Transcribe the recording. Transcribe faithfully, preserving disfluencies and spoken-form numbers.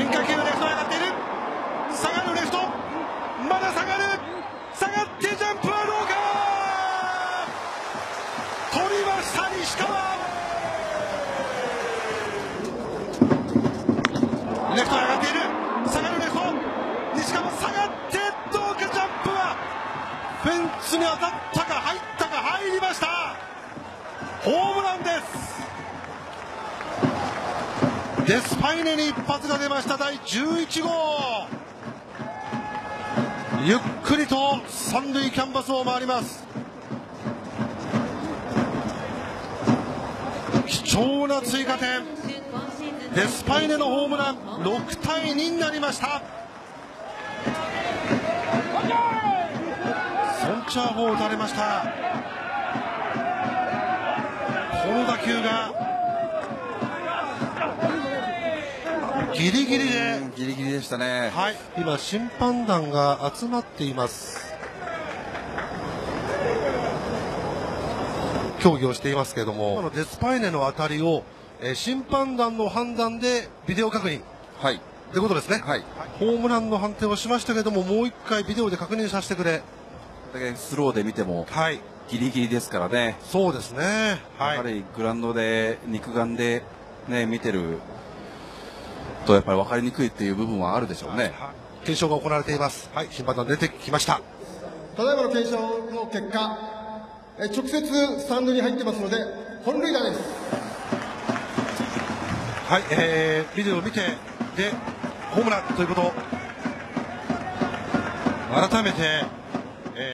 変化球、レフトへ上がっている。下がるレフト、まだ下がる、下がってジャンプはどうか、取りました西川。レフトへ上がっている、下がるレフト、西川下がってどうか、ジャンプはフェンスに当たったか、入ったか、入りました。ホームランです。デスパイネに一発が出ました。だいじゅういちごう、ゆっくりと三塁キャンバスを回ります。貴重な追加点、デスパイネのホームラン、ろくたいにになりました。ソン・チャーホを打たれました。この打球がギリギリで、ギリギリでしたね。はい、今審判団が集まっています。協議をしていますけれども、今のデスパイネの当たりを、えー、審判団の判断でビデオ確認、はい、ってことですね。はい、ホームランの判定をしましたけれども、もう一回ビデオで確認させてくれ。だけスローで見ても、はい、ギリギリですからね。そうですね。はい、やはりグラウンドで肉眼でね見てる。とやっぱり分かりにくいっていう部分はあるでしょうね。検証が行われています。はい、審判団出てきました。ただいまの検証の結果、え直接スタンドに入ってますので本塁打です。はい、えー、ビデオを見てでホームランということ、改めて。